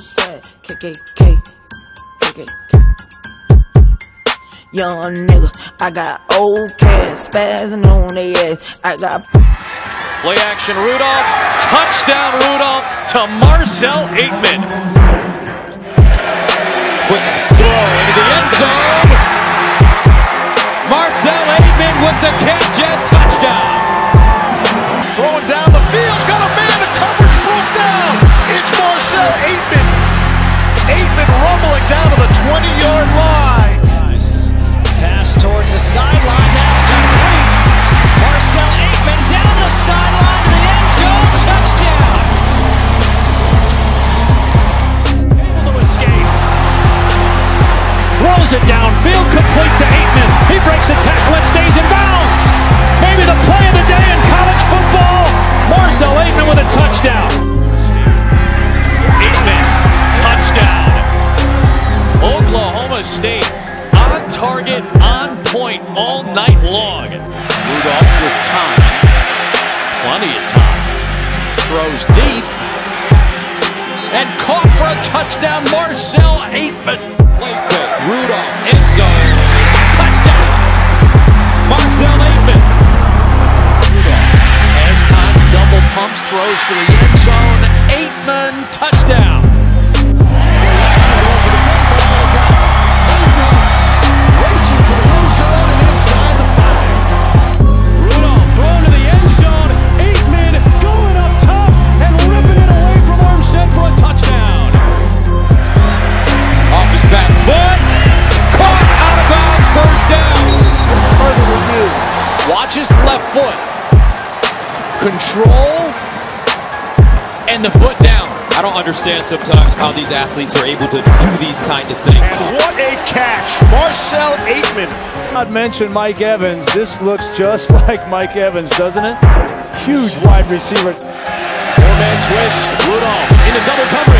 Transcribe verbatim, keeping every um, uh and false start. so sad. K K K, K K K. Young nigga, I got old cats spazzing on they ass. I got play action Rudolph, touchdown Rudolph to Marcell Ateman. Quick throw into the end zone. Marcell Ateman with the catch and touchdown. Throwing down the field, got a man, the coverage broke down. It's Marcell Ateman. Ateman rumbling down to the twenty-yard line. Nice pass towards the sideline. That's complete. Marcell Ateman down the sideline to the end zone. Touchdown. Able to escape. Throws it downfield, complete to Ateman. He breaks a tackle and stays in bounds. Maybe the play of the day in college football. Marcell Ateman with a touchdown. Ateman, touchdown. Oklahoma State on target, on point all night long. Rudolph with time. Plenty of time. Throws deep. And caught for a touchdown, Marcell Ateman. Play fake. Rudolph, end zone. Touchdown. Marcell Ateman. Rudolph has time. Double pumps, throws to the end zone. Ateman, touchdown. Watch his left foot, control, and the foot down. I don't understand sometimes how these athletes are able to do these kind of things. And what a catch, Marcell Ateman. Not mention Mike Evans. This looks just like Mike Evans, doesn't it? Huge wide receiver. Four-man twist, Rudolph into double coverage.